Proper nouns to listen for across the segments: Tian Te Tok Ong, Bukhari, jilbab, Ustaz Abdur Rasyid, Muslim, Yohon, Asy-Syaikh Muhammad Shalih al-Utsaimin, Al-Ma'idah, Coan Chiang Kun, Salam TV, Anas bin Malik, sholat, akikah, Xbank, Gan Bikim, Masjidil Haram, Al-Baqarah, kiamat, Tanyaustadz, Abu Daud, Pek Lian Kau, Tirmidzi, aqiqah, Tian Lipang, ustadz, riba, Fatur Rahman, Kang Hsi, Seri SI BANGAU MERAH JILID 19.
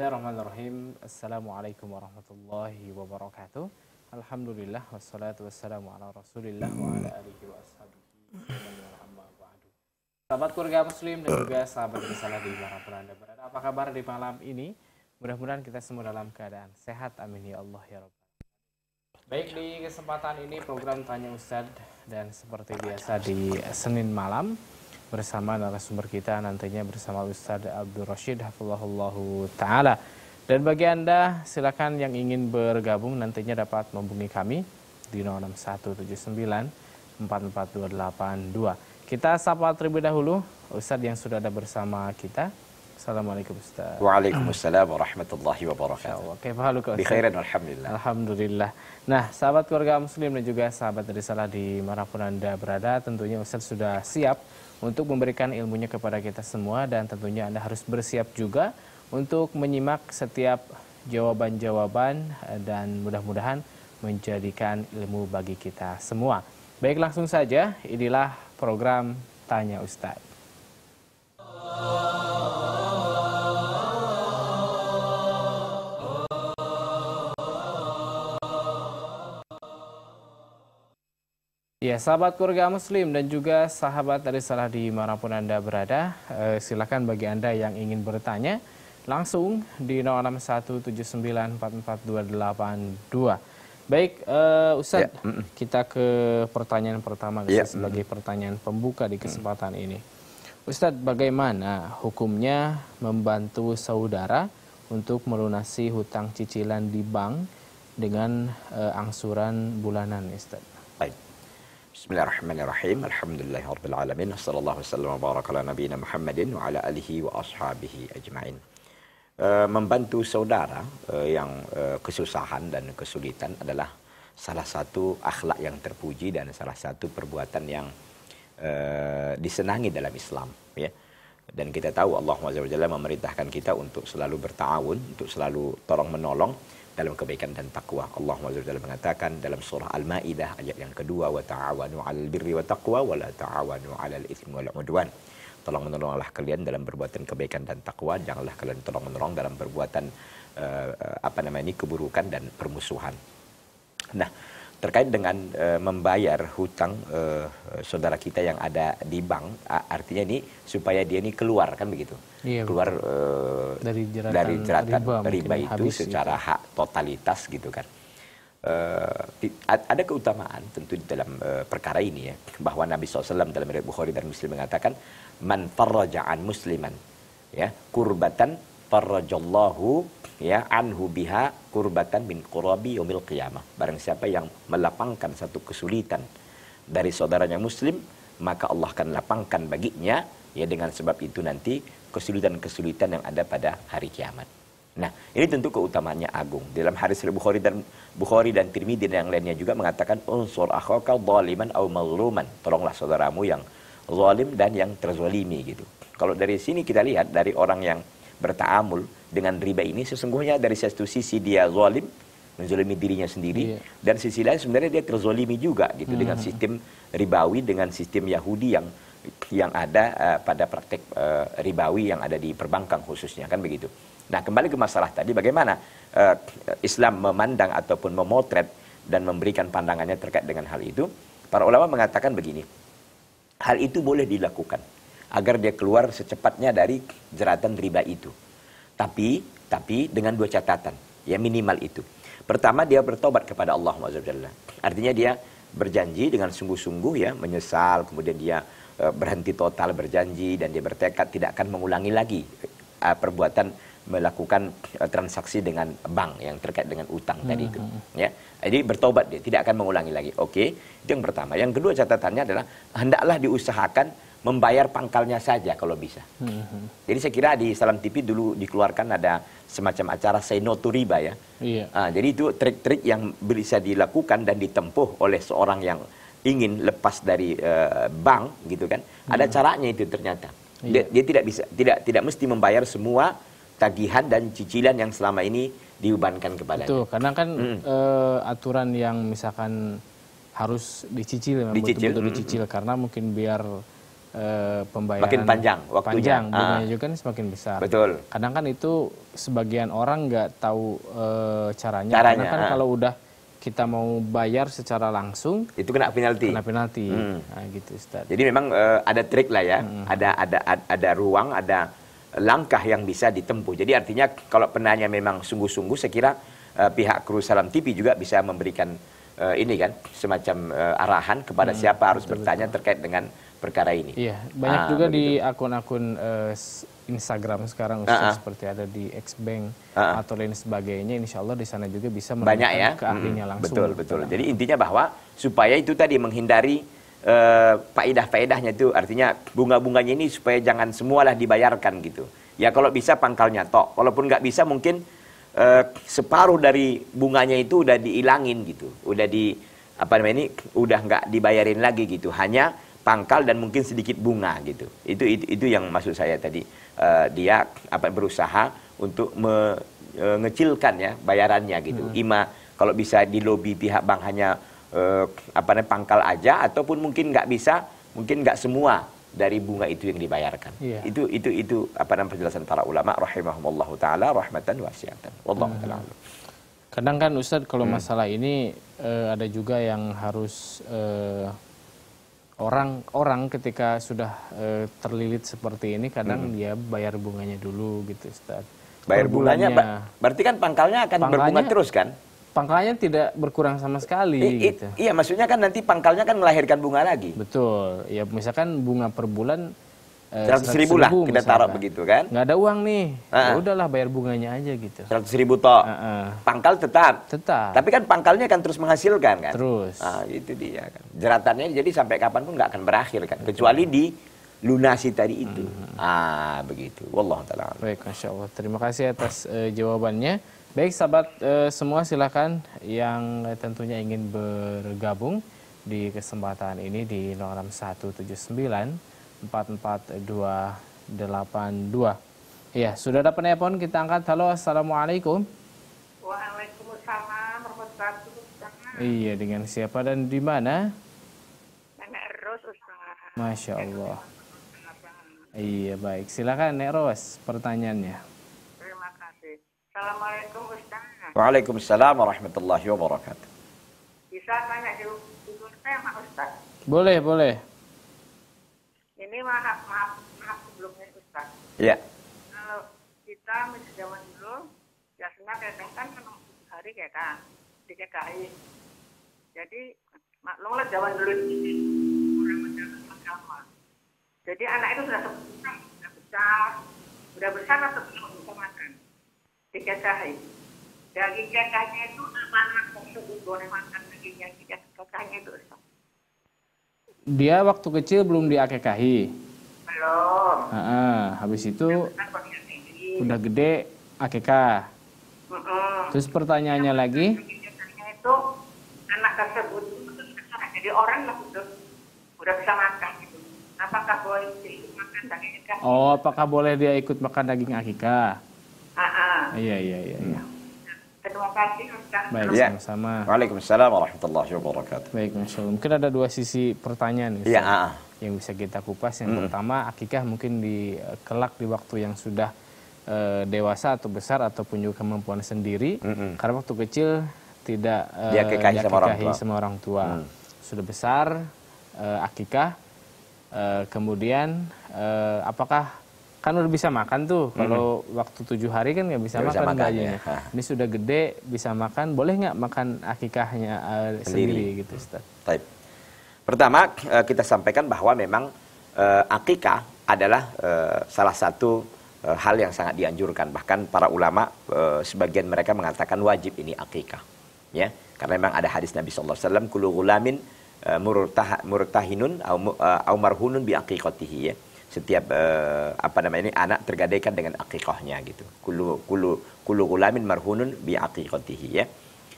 Bismillahirrahmanirrahim. Assalamualaikum warahmatullahi wabarakatuh. Alhamdulillah wassalatu wassalamu ala Rasulillah wa ala alihi wa ashabihi. Sahabat keluarga muslim dan juga sahabat risalah di dimanapun Anda berada, apa kabar di malam ini? Mudah-mudahan kita semua dalam keadaan sehat, amin ya Allah ya Rabb. Baik, di kesempatan ini program Tanya Ustaz dan seperti biasa di Senin malam bersama narasumber kita nantinya bersama Ustaz Abdur Rasyid hafizahullahu ta'ala. Dan bagi Anda silakan yang ingin bergabung nantinya dapat menghubungi kami di 0617944282. Kita sapa terlebih dahulu Ustadz yang sudah ada bersama kita. Assalamualaikum Ustadz. Waalaikumsalam warahmatullahi wabarakatuh. Bikhairan alhamdulillah. Alhamdulillah. Nah, sahabat keluarga muslim dan juga sahabat risalah di manapun Anda berada, tentunya Ustadz sudah siap untuk memberikan ilmunya kepada kita semua. Dan tentunya Anda harus bersiap juga untuk menyimak setiap jawaban-jawaban dan mudah-mudahan menjadikan ilmu bagi kita semua. Baik, langsung saja, inilah program Tanya Ustaz. Ya, sahabat keluarga muslim dan juga sahabat dari salah dimanapun Anda berada, silakan bagi Anda yang ingin bertanya, langsung di 0617944282. Baik, Ustaz, kita ke pertanyaan pertama sebagai pertanyaan pembuka di kesempatan ini. Ustaz, bagaimana hukumnya membantu saudara untuk melunasi hutang cicilan di bank dengan angsuran bulanan, Ustaz? Baik. Bismillahirrahmanirrahim. Alhamdulillahirabbil alamin. Wassallallahu wasallam wa baraka ala nabiyina Muhammadin wa ala alihi wa ashabihi ajmain. Membantu saudara yang kesusahan dan kesulitan adalah salah satu akhlak yang terpuji dan salah satu perbuatan yang disenangi dalam Islam, ya. Dan kita tahu Allah SWT memerintahkan kita untuk selalu berta'awun, untuk selalu tolong menolong dalam kebaikan dan takwa. Allah SWT mengatakan dalam surah Al-Ma'idah ayat yang kedua, wa ta'awanu 'alal birri wa taqwa wa la ta'awanu 'alal itsmi wal 'udwan. Tolong-menolonglah kalian dalam perbuatan kebaikan dan takwa, janganlah kalian tolong-menolong dalam perbuatan keburukan dan permusuhan. Nah, terkait dengan membayar hutang saudara kita yang ada di bank, artinya ini supaya dia ini keluar, kan begitu? Iya, keluar dari jeratan riba itu secara hak totalitas gitu kan. Ada keutamaan tentu dalam perkara ini, ya, bahwa Nabi SAW dalam riwayat Bukhari dan Muslim mengatakan man farraja'an musliman, ya, kurbatan farrajallahu, ya, anhu biha kurbatan min qurabi yaumil qiyamah. Barang siapa yang melapangkan satu kesulitan dari saudaranya muslim, maka Allah akan lapangkan baginya, ya, dengan sebab itu nanti kesulitan-kesulitan yang ada pada hari kiamat. Nah, ini tentu keutamaannya agung. Dalam hadis Bukhari dan Tirmidzi dan yang lainnya juga mengatakan unsur akhaka zaliman aw mazluman. Tolonglah saudaramu yang zalim dan yang terzalimi gitu. Kalau dari sini kita lihat dari orang yang bertaamul dengan riba ini, sesungguhnya dari satu sisi dia zalim, menzalimi dirinya sendiri, yeah, dan sisi lain sebenarnya dia terzalimi juga gitu dengan sistem ribawi, dengan sistem Yahudi yang ada pada praktek ribawi yang ada di perbankan khususnya, kan begitu. Nah, kembali ke masalah tadi, bagaimana Islam memandang ataupun memotret dan memberikan pandangannya terkait dengan hal itu. Para ulama mengatakan begini, hal itu boleh dilakukan agar dia keluar secepatnya dari jeratan riba itu. Tapi dengan dua catatan, ya, minimal itu. Pertama, dia bertobat kepada Allah Subhanahu. Artinya dia berjanji dengan sungguh-sungguh, ya, menyesal, kemudian dia berhenti total berjanji dan dia bertekad tidak akan mengulangi lagi perbuatan melakukan transaksi dengan bank yang terkait dengan utang tadi itu, ya. Jadi bertobat dia, tidak akan mengulangi lagi. Oke, itu yang pertama. Yang kedua catatannya adalah hendaklah diusahakan membayar pangkalnya saja kalau bisa. Jadi saya kira di Salam TV dulu dikeluarkan ada semacam acara Say No to Riba, ya. Jadi itu trik-trik yang bisa dilakukan dan ditempuh oleh seorang yang ingin lepas dari bank gitu kan. Ada caranya itu ternyata. Dia tidak mesti membayar semua tagihan dan cicilan yang selama ini dibebankan kepadanya. Itu karena kan aturan yang misalkan harus dicicil, memang betul-betul dicicil karena mungkin biar pembayaran makin panjang waktunya, bunganya juga kan semakin besar. Betul. Kadang kan itu sebagian orang nggak tahu caranya. Karena kan kalau udah kita mau bayar secara langsung itu kena penalti. Kena penalti. Nah, gitu, Ustaz. Jadi memang ada trik lah ya. Ada ruang, ada langkah yang bisa ditempuh. Jadi artinya kalau penanya memang sungguh-sungguh, saya kira pihak kru Salam TV juga bisa memberikan ini kan semacam arahan kepada siapa harus bertanya terkait dengan perkara ini. Iya, banyak juga begitu. Di akun-akun Instagram sekarang seperti ada di Xbank atau lain sebagainya, insya Allah di sana juga bisa banyak ya ke ahlinya langsung. Betul, betul. Jadi intinya bahwa supaya itu tadi menghindari faedah-faedahnya itu, artinya bunga-bunganya ini supaya jangan semualah dibayarkan gitu. Ya kalau bisa pangkalnya tok, walaupun nggak bisa mungkin separuh dari bunganya itu udah diilangin gitu, udah di apa namanya ini, udah nggak dibayarin lagi gitu, hanya pangkal dan mungkin sedikit bunga gitu. Itu yang maksud saya tadi, dia apa berusaha untuk mengecilkan ya bayarannya gitu. Ima kalau bisa dilobi pihak bank hanya apa namanya pangkal aja, ataupun mungkin nggak bisa, mungkin nggak semua dari bunga itu yang dibayarkan. Yeah. Itu apa namanya penjelasan para ulama rahimahumullahu taala rahmatan wasiatan. Wallahu taala. Kadang kan Ustaz kalau masalah ini ada juga yang harus orang ketika sudah terlilit seperti ini, kadang dia bayar bunganya dulu gitu, Ustaz. Bayar bunganya, berarti kan pangkalnya akan berbunga terus kan? Pangkalnya tidak berkurang sama sekali. Gitu. Iya, maksudnya kan nanti pangkalnya kan melahirkan bunga lagi. Betul. Ya misalkan bunga per bulan 100 ribu lah kita taruh begitu kan? Nggak ada uang nih, ya udahlah bayar bunganya aja gitu. 100 ribu toh, pangkal tetap. Tapi kan pangkalnya kan terus menghasilkan kan? Terus. Nah, itu dia kan. Jeratannya jadi sampai kapan pun nggak akan berakhir kan, kecuali di lunasi tadi itu. Begitu. Wallahu ta'ala. Baik, Masya Allah. Terima kasih atas jawabannya. Baik sahabat semua, silakan yang tentunya ingin bergabung di kesempatan ini di 0617944282. Ya, sudah ada penelpon, kita angkat. Halo, assalamualaikum. Waalaikumsalam warahmatullahi wabarakatuh. Iya, dengan siapa dan di mana? Nenek Ros, Ustaz. Masya Allah. Iya, baik. Silakan Nek Ros, pertanyaannya. Terima kasih. Assalamualaikum, Ustaz. Waalaikumsalam warahmatullahi wabarakatuh. Bisa tanya judul tema, Ustaz? Boleh, boleh. Ini maaf sebelumnya Ustaz. Iya. Kalau kita zaman dulu biasanya kadang-kadang kan hari kayak kan di KKI. Jadi maklumlah zaman dulu ini kurang menjaga agama. Jadi anak itu sudah besar atau belum bisa makan di KKI. Daging kakaknya itu anak tersebut boleh makan dagingnya kakaknya itu Ustaz. Dia waktu kecil belum diakekahi. Belum. Habis itu udah gede akekah. Terus pertanyaannya lagi. Itu anak tersebut jadi orang lah udah bisa makan gitu. Apakah boleh ikut makan daging akekah? Oh, apakah boleh dia ikut makan daging akekah? Iya. Terima kasih, Ustaz. Baik, sama-sama. Waalaikumsalam warahmatullahi wabarakatuh. Baik, Masya Allah. Mungkin ada dua sisi pertanyaan, Ustaz, yang bisa kita kupas. Yang pertama, akikah mungkin kelak di waktu yang sudah dewasa atau besar atau punya kemampuan sendiri. Karena waktu kecil tidak diakikahi sama orang tua. Sudah besar, akikah. Kemudian, apakah... Kan udah bisa makan tuh, kalau waktu 7 hari kan nggak bisa makan gajinya. Ini sudah gede, bisa makan, boleh nggak makan akikahnya sendiri gitu, Ustaz? Baik. Pertama, kita sampaikan bahwa memang akikah adalah salah satu hal yang sangat dianjurkan. Bahkan para ulama, sebagian mereka mengatakan wajib ini akikah. Ya? Karena memang ada hadis Nabi SAW, kullu ghulamin murtahinun au marhunun bi akikatihi, ya. Setiap apa namanya ini anak tergadaikan dengan akikahnya gitu. Kullu ghulamin marhunun bi aqiqatihi, ya.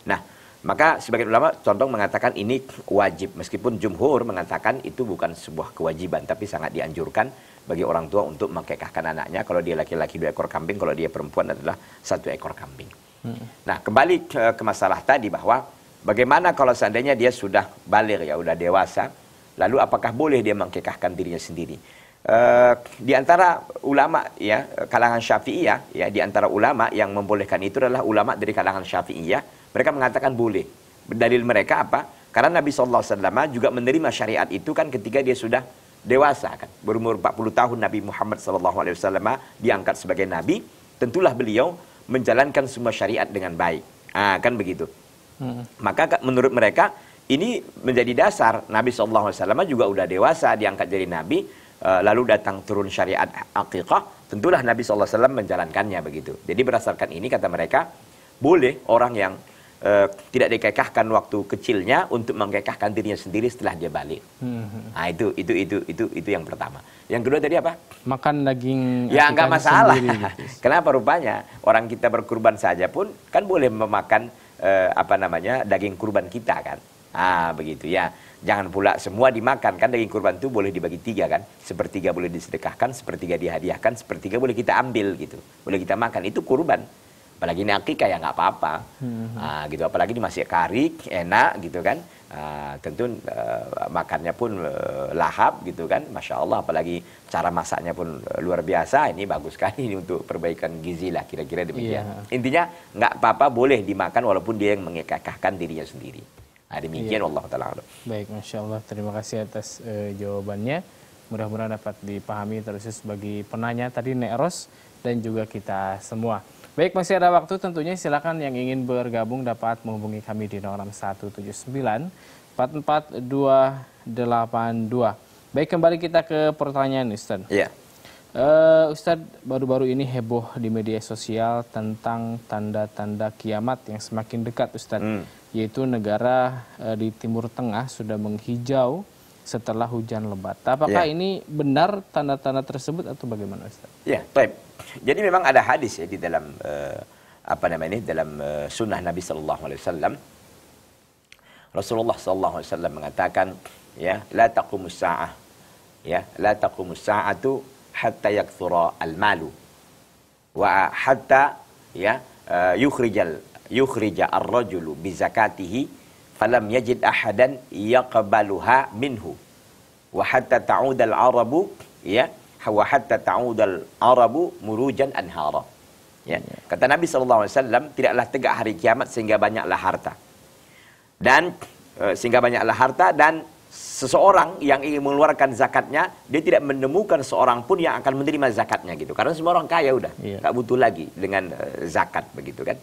Nah, maka sebagian ulama condong mengatakan ini wajib, meskipun jumhur mengatakan itu bukan sebuah kewajiban tapi sangat dianjurkan bagi orang tua untuk mengakikahkan anaknya. Kalau dia laki-laki 2 ekor kambing, kalau dia perempuan adalah 1 ekor kambing. Nah, kembali ke masalah tadi bahwa bagaimana kalau seandainya dia sudah baligh ya, sudah dewasa, Lalu apakah boleh dia mengikahkan dirinya sendiri? Di antara ulama ya kalangan Syafi'iyah ya, di antara ulama yang membolehkan itu adalah ulama dari kalangan Syafi'iyah. Mereka mengatakan boleh. Dalil mereka apa? Karena Nabi sallallahu alaihi wasallam juga menerima syariat itu kan ketika dia sudah dewasa kan. Berumur 40 tahun Nabi Muhammad sallallahu alaihi wasallam diangkat sebagai nabi, tentulah beliau menjalankan semua syariat dengan baik. Ah, kan begitu. Maka menurut mereka ini menjadi dasar. Nabi sallallahu alaihi wasallam juga udah dewasa diangkat jadi nabi. Lalu datang turun syariat akikah, tentulah Nabi SAW menjalankannya begitu. Jadi berdasarkan ini kata mereka, boleh orang yang tidak dikekahkan waktu kecilnya untuk mengekahkan dirinya sendiri setelah dia balik. Nah, itu yang pertama. Yang kedua tadi apa? Makan daging. Ya nggak masalah. Sendiri, gitu. Kenapa rupanya orang kita berkurban saja pun kan boleh memakan daging kurban kita kan? Ah begitu ya. Jangan pula semua dimakan, kan daging kurban itu boleh dibagi tiga kan. Sepertiga boleh disedekahkan, sepertiga dihadiahkan, sepertiga boleh kita ambil gitu. Boleh kita makan, itu kurban. Apalagi ini akikah ya nggak apa-apa. Gitu. Apalagi ini masih karik, enak gitu kan. Makannya pun lahap gitu kan. Masya Allah, apalagi cara masaknya pun luar biasa. Ini bagus sekali ini untuk perbaikan gizi lah kira-kira demikian. Yeah. Intinya nggak apa-apa boleh dimakan walaupun dia yang mengekahkan dirinya sendiri. Demikian iya. Allah Ta'ala. Baik, Masya Allah. Terima kasih atas jawabannya. Mudah-mudahan dapat dipahami terus bagi penanya tadi, Nek Ros, dan juga kita semua. Baik, masih ada waktu tentunya. Silakan yang ingin bergabung dapat menghubungi kami di 06 179 44282. Baik, kembali kita ke pertanyaan Ustaz. Iya. Ustadz, baru-baru ini heboh di media sosial tentang tanda-tanda kiamat yang semakin dekat, Ustadz. Yaitu negara di Timur Tengah sudah menghijau setelah hujan lebat. Apakah ini benar tanda-tanda tersebut atau bagaimana, Ustadz? Ya, baik. Jadi memang ada hadis ya di dalam sunnah Nabi Sallallahu Alaihi Wasallam. Rasulullah Sallallahu Alaihi Wasallam mengatakan, ya, la taqumus sa'ah, ya, la taqumus sa'atu hatta yakthura al-malu wa hatta ya yukhrija ar-rajulu bi zakatihi falam yajid ahadan yaqbaluha minhu wa hatta ta'uda al-arabu ya wa hatta ta'uda al-arabu murujan anhara. Ya, kata Nabi sallallahu alaihi wasallam, tidaklah tegak hari kiamat sehingga banyaklah harta. Dan seseorang yang ingin mengeluarkan zakatnya, dia tidak menemukan seorang pun yang akan menerima zakatnya gitu. Karena semua orang kaya udah, nggak butuh lagi dengan zakat begitu kan.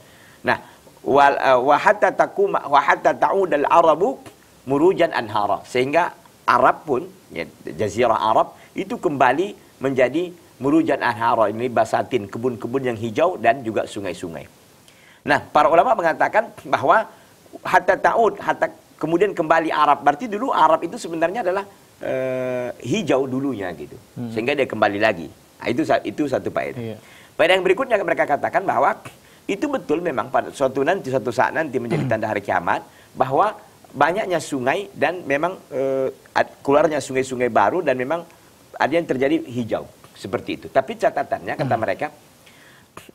Nah, wa hatta ta'udal arabu murujan anhara, sehingga Arab pun ya, jazirah Arab itu kembali menjadi murujan anhara, ini basatin, kebun-kebun yang hijau dan juga sungai-sungai. Nah, para ulama mengatakan bahwa hatta ta'ud, hatta kemudian kembali Arab, berarti dulu Arab itu sebenarnya adalah hijau dulunya gitu, sehingga dia kembali lagi. Nah, itu satu faedah. Faedah yang berikutnya mereka katakan bahwa itu betul memang pada suatu saat nanti menjadi tanda hari kiamat bahwa banyaknya sungai dan memang keluarnya sungai-sungai baru dan memang ada yang terjadi hijau seperti itu. Tapi catatannya kata mereka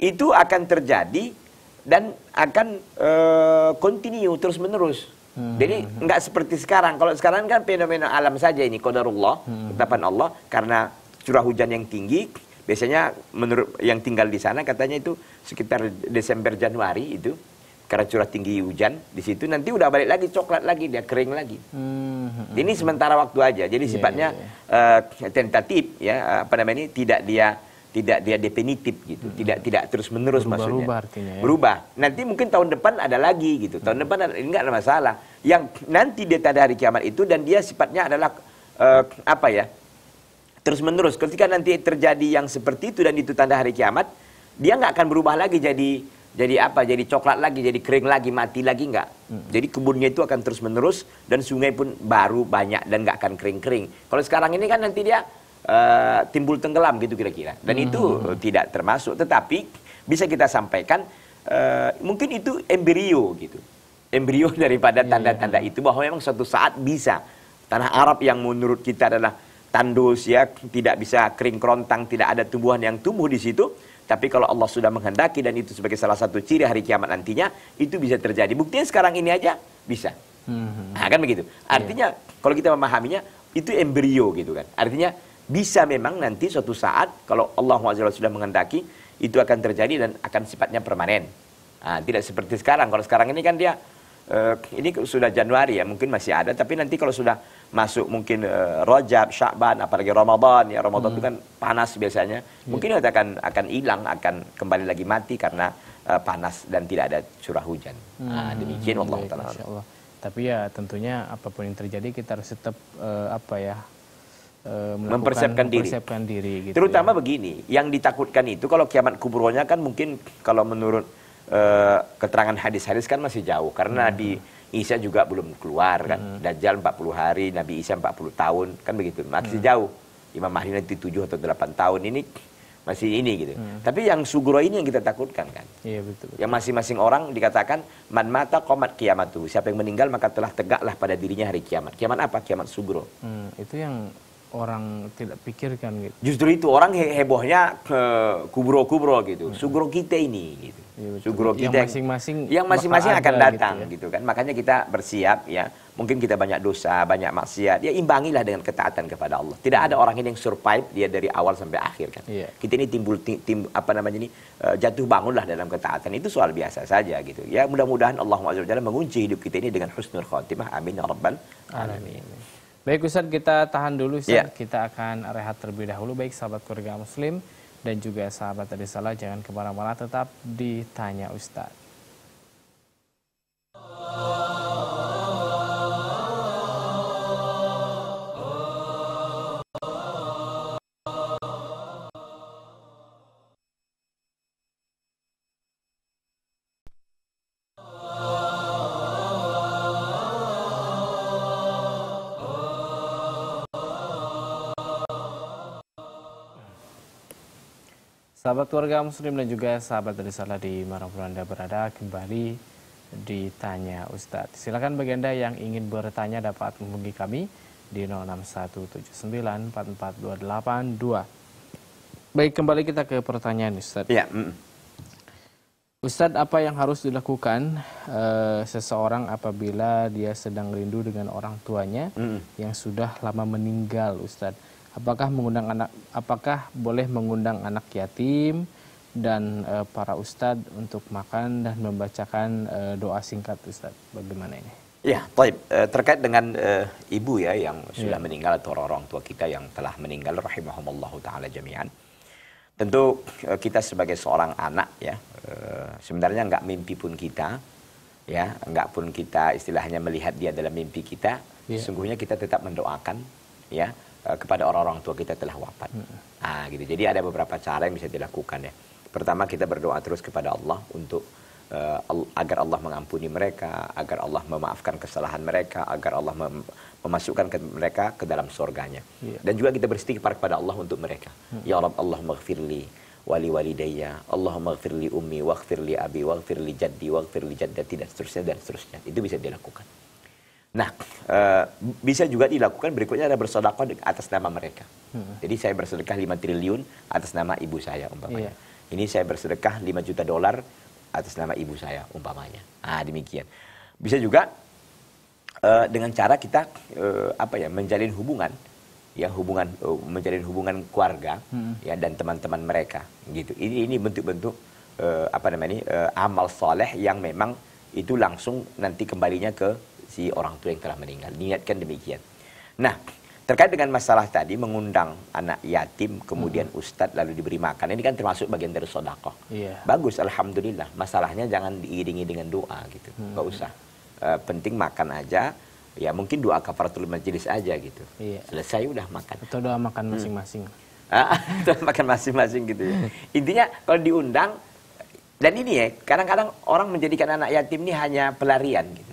itu akan terjadi dan akan continue terus menerus. Jadi nggak seperti sekarang. Kalau sekarang kan fenomena alam saja ini, qadarullah, ketetapan Allah, karena curah hujan yang tinggi, biasanya menurut yang tinggal di sana katanya itu sekitar Desember Januari itu, karena curah tinggi hujan di situ nanti udah balik lagi coklat lagi, dia kering lagi. Ini sementara waktu aja. Jadi sifatnya tentatif ya, tidak dia definitif gitu, tidak terus-menerus maksudnya. Berubah artinya ya. Berubah. Nanti mungkin tahun depan ada lagi gitu. Tahun depan enggak ada masalah. Yang nanti dia tanda hari kiamat itu dan dia sifatnya adalah terus-menerus. Ketika nanti terjadi yang seperti itu dan itu tanda hari kiamat, dia nggak akan berubah lagi jadi coklat lagi, jadi kering lagi, mati lagi, enggak. Jadi kebunnya itu akan terus-menerus dan sungai pun baru banyak dan nggak akan kering-kering. Kalau sekarang ini kan nanti dia timbul tenggelam gitu kira-kira. Dan itu tidak termasuk. Tetapi bisa kita sampaikan mungkin itu embrio gitu. Embrio daripada tanda-tanda itu, bahwa memang suatu saat bisa tanah Arab yang menurut kita adalah tandus ya, tidak bisa kering kerontang, tidak ada tumbuhan yang tumbuh di situ. Tapi kalau Allah sudah menghendaki dan itu sebagai salah satu ciri hari kiamat nantinya, itu bisa terjadi. Buktinya sekarang ini aja bisa. Nah, kan begitu. Artinya kalau kita memahaminya, itu embrio gitu kan. Artinya bisa memang nanti suatu saat kalau Allah SWT sudah menghendaki itu akan terjadi dan akan sifatnya permanen. Nah, tidak seperti sekarang. Kalau sekarang ini kan dia ini sudah Januari ya, mungkin masih ada, tapi nanti kalau sudah masuk mungkin Rajab, Sya'ban, apalagi Ramadan ya, Ramadan itu kan panas biasanya. Mungkin itu akan hilang, akan kembali lagi mati karena panas dan tidak ada curah hujan. Nah, demikian Allah Ta'ala. Tapi ya tentunya apapun yang terjadi kita harus tetap mempersiapkan diri gitu, terutama ya. Begini, yang ditakutkan itu kalau kiamat kuburnya kan mungkin kalau menurut keterangan hadis-hadis kan masih jauh karena Nabi Isa juga belum keluar kan. Dajjal 40 hari, Nabi Isa 40 tahun kan begitu. Masih jauh. Imam Mahdi nanti 7 atau 8 tahun ini masih ini gitu. Tapi yang sugro ini yang kita takutkan kan. Iya, betul, betul. Yang masing-masing orang dikatakan man mata qomat qiyamatuh. Siapa yang meninggal maka telah tegaklah pada dirinya hari kiamat. Kiamat apa? Kiamat sugro. Itu yang orang tidak pikirkan gitu. Justru itu orang hebohnya ke kubro-kubro gitu. Sugro kita ini gitu. Ya, sugro kita yang masing-masing akan datang gitu kan. Makanya kita bersiap ya. Mungkin kita banyak dosa, banyak maksiat, ya imbangilah dengan ketaatan kepada Allah. Tidak ada orang ini yang survive dia dari awal sampai akhir kan. Yeah. Kita ini jatuh bangunlah dalam ketaatan, itu soal biasa saja gitu. Ya mudah-mudahan Allah SWT mengunci hidup kita ini dengan husnul khotimah. Amin ya rabbal alamin. Baik Ustaz, kita tahan dulu Ustaz. Yeah. Kita akan rehat terlebih dahulu. Baik sahabat keluarga muslim dan juga sahabat tadi salah, jangan kemana-mana, tetap ditanya Ustaz. Sahabat keluarga muslim dan juga sahabat dari salah di manapun Anda berada, kembali ditanya Ustadz. Silakan bagi Anda yang ingin bertanya dapat menghubungi kami di 0617944282. Baik, kembali kita ke pertanyaan Ustadz. Ya. Ustadz, apa yang harus dilakukan seseorang apabila dia sedang rindu dengan orang tuanya yang sudah lama meninggal Ustadz? Apakah boleh mengundang anak yatim dan para ustadz untuk makan dan membacakan doa singkat ustadz? Bagaimana ini? Ya, baik. Terkait dengan ibu ya yang sudah meninggal atau orang tua kita yang telah meninggal rahimahumullahu taala jami'an. Tentu kita sebagai seorang anak ya, sebenarnya nggak mimpi pun kita ya, nggak pun kita istilahnya melihat dia dalam mimpi kita, sungguhnya kita tetap mendoakan ya kepada orang-orang tua kita telah wafat. Nah, gitu. Jadi ada beberapa cara yang bisa dilakukan ya. Pertama, kita berdoa terus kepada Allah untuk agar Allah mengampuni mereka, agar Allah memaafkan kesalahan mereka, agar Allah memasukkan mereka ke dalam surganya. Dan juga kita beristighfar kepada Allah untuk mereka. Ya Rabb, Allahumma ghafirli wali walidayya, Allahumma ghafirli ummi, waghfirli abi, waghfirli jaddi, waghfirli jaddati, dan seterusnya, dan seterusnya. Itu bisa dilakukan. Nah, bisa juga dilakukan berikutnya ada bersedekah atas nama mereka. Jadi saya bersedekah 5 triliun atas nama ibu saya umpamanya. Ini saya bersedekah 5 juta dolar atas nama ibu saya umpamanya. Ah, demikian. Bisa juga dengan cara kita menjalin hubungan ya, menjalin hubungan keluarga ya dan teman-teman mereka gitu. Ini bentuk-bentuk amal soleh yang memang itu langsung nanti kembalinya ke si orang tua yang telah meninggal. Niatkan demikian. Nah, terkait dengan masalah tadi mengundang anak yatim kemudian ustadz lalu diberi makan, ini kan termasuk bagian dari sedekah. Bagus, alhamdulillah. Masalahnya jangan diiringi dengan doa gitu. Nggak usah. Penting makan aja. Ya mungkin doa kafaratul majelis aja gitu. Selesai udah makan. Atau doa makan masing-masing. Doa makan masing-masing gitu. Ya. Intinya kalau diundang, dan ini ya kadang-kadang orang menjadikan anak yatim ini hanya pelarian gitu.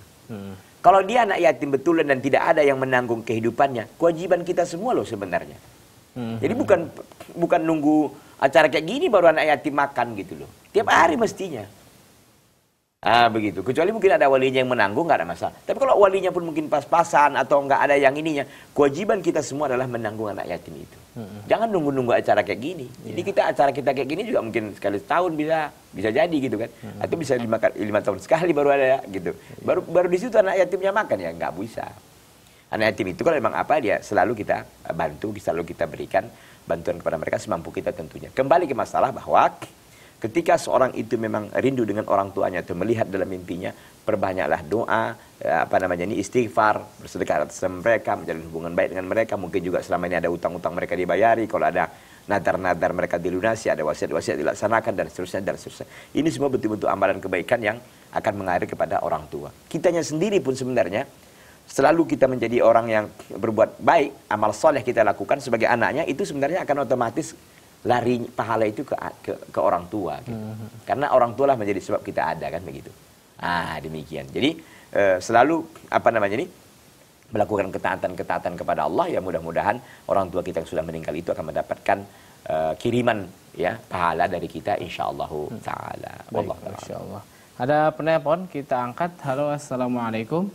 Kalau dia anak yatim betulan dan tidak ada yang menanggung kehidupannya, kewajiban kita semua loh sebenarnya. Jadi bukan nunggu acara kayak gini baru anak yatim makan gitu loh. Tiap hari mestinya. Ah, begitu. Kecuali mungkin ada walinya yang menanggung, nggak ada masalah. Tapi kalau walinya pun mungkin pas-pasan atau nggak ada yang ininya, kewajiban kita semua adalah menanggung anak yatim itu. Jangan nunggu-nunggu acara kayak gini. Jadi acara kita kayak gini juga mungkin sekali setahun bisa jadi gitu kan. Atau bisa 5 tahun sekali baru ada gitu. Baru di situ anak yatimnya makan, ya nggak bisa. Yatim itu kalau memang apa dia selalu kita bantu, selalu kita berikan bantuan kepada mereka semampu kita tentunya. Kembali ke masalah bahwa ketika seorang itu memang rindu dengan orang tuanya atau melihat dalam mimpinya, perbanyaklah doa, istighfar, bersedekah atas mereka, menjalin hubungan baik dengan mereka. Mungkin juga selama ini ada utang-utang mereka dibayari, kalau ada nadar-nadar mereka dilunasi, ada wasiat-wasiat dilaksanakan, dan seterusnya, dan seterusnya. Ini semua betul-betul amalan kebaikan yang akan mengalir kepada orang tua. Kitanya sendiri pun sebenarnya, selalu kita menjadi orang yang berbuat baik, amal soleh kita lakukan sebagai anaknya, itu sebenarnya akan otomatis lari pahala itu ke orang tua gitu. Karena orang tua lah menjadi sebab kita ada, kan begitu. Demikian. Jadi selalu melakukan ketaatan-ketaatan kepada Allah, ya mudah-mudahan orang tua kita yang sudah meninggal itu akan mendapatkan kiriman ya pahala dari kita insyaallah taala. Wallahu insyaallah. Ada penelpon kita angkat. Halo, assalamualaikum.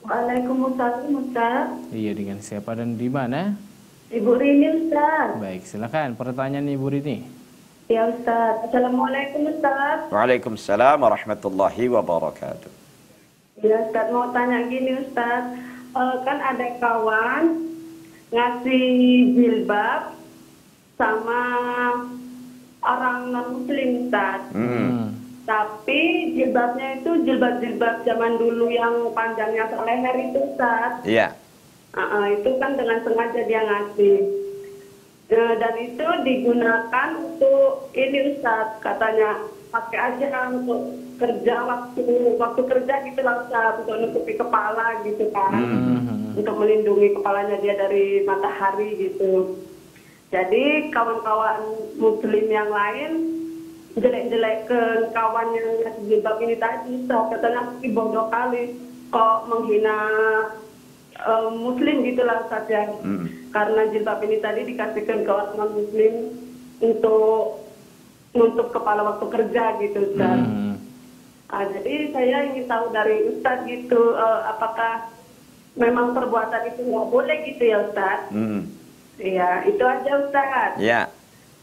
Waalaikumsalam Ustaz. Iya, dengan siapa dan di mana? Ibu Rini, Ustaz. Baik, silakan pertanyaan Ibu Rini. Ya Ustaz, assalamualaikum Ustaz. Waalaikumsalam warahmatullahi wabarakatuh. Ya Ustaz, mau tanya gini Ustaz, kan ada kawan ngasih jilbab sama orang non-muslim Ustaz. Tapi jilbabnya itu jilbab zaman dulu yang panjangnya seleher itu Ustaz. Iya. Itu kan dengan sengaja dia ngasih, dan itu digunakan untuk ini Ustaz, katanya pakai aja untuk kerja, waktu kerja gitu lah Ustaz, untuk nutupi kepala gitu kan, untuk melindungi kepalanya dia dari matahari gitu. Jadi kawan-kawan muslim yang lain jelek-jelek ke kawan yang ngasih jilbab ini tadi Ustaz, katanya bodoh kali kok menghina muslim gitulah saja, karena jilbab ini tadi dikasihkan ke orang muslim untuk menutup kepala waktu kerja gitu Ustaz. Jadi saya ingin tahu dari Ustaz gitu, apakah memang perbuatan itu nggak boleh gitu ya Ustaz? Iya, itu aja Ustaz. Iya.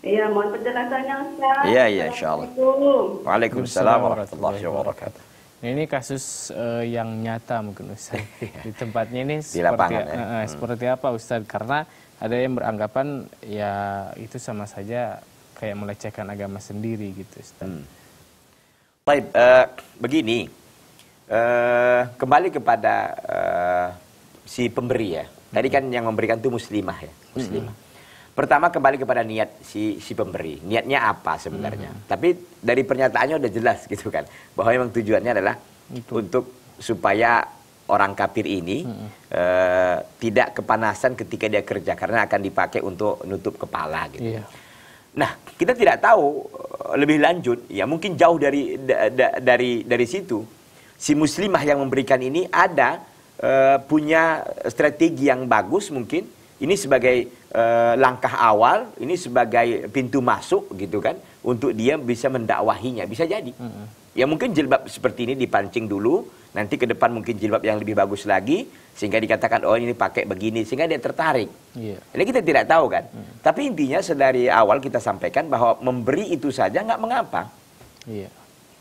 Iya, mohon penjelasannya Ustaz. Iya, iya, insyaallah. Waalaikumsalam warahmatullahi wabarakatuh. Ini kasus yang nyata mungkin Ustaz. Di tempatnya ini seperti apa Ustaz? Karena ada yang beranggapan ya itu sama saja kayak melecehkan agama sendiri gitu Ustaz. Baik, begini. Kembali kepada si pemberi ya. Tadi kan yang memberikan itu muslimah ya, muslimah. Pertama kembali kepada niat si pemberi. Niatnya apa sebenarnya? Tapi dari pernyataannya udah jelas gitu kan. Bahwa memang tujuannya adalah untuk supaya orang kafir ini tidak kepanasan ketika dia kerja. Karena akan dipakai untuk nutup kepala gitu. Nah, kita tidak tahu lebih lanjut. Ya mungkin jauh dari situ. Si muslimah yang memberikan ini ada punya strategi yang bagus mungkin. Ini sebagai langkah awal, ini sebagai pintu masuk gitu kan, untuk dia bisa mendakwahinya, bisa jadi. Ya mungkin jilbab seperti ini dipancing dulu, nanti ke depan mungkin jilbab yang lebih bagus lagi, sehingga dikatakan oh ini pakai begini, sehingga dia tertarik. Ini kita tidak tahu kan. Tapi intinya dari awal kita sampaikan bahwa memberi itu saja nggak mengapa.